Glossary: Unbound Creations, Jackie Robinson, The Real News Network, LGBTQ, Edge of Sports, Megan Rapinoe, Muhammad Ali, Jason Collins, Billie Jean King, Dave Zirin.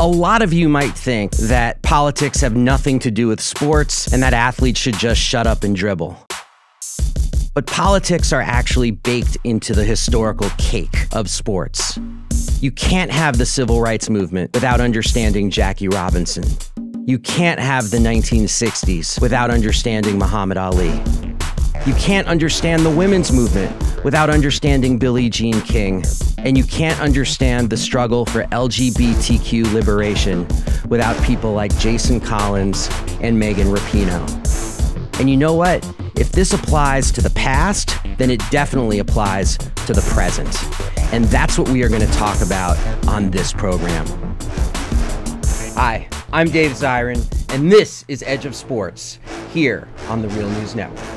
A lot of you might think that politics have nothing to do with sports and that athletes should just shut up and dribble. But politics are actually baked into the historical cake of sports. You can't have the civil rights movement without understanding Jackie Robinson. You can't have the 1960s without understanding Muhammad Ali. You can't understand the women's movement without understanding Billie Jean King. And you can't understand the struggle for LGBTQ liberation without people like Jason Collins and Megan Rapinoe. And you know what? If this applies to the past, then it definitely applies to the present. And that's what we are going to talk about on this program. Hi, I'm Dave Zirin, and this is Edge of Sports here on The Real News Network.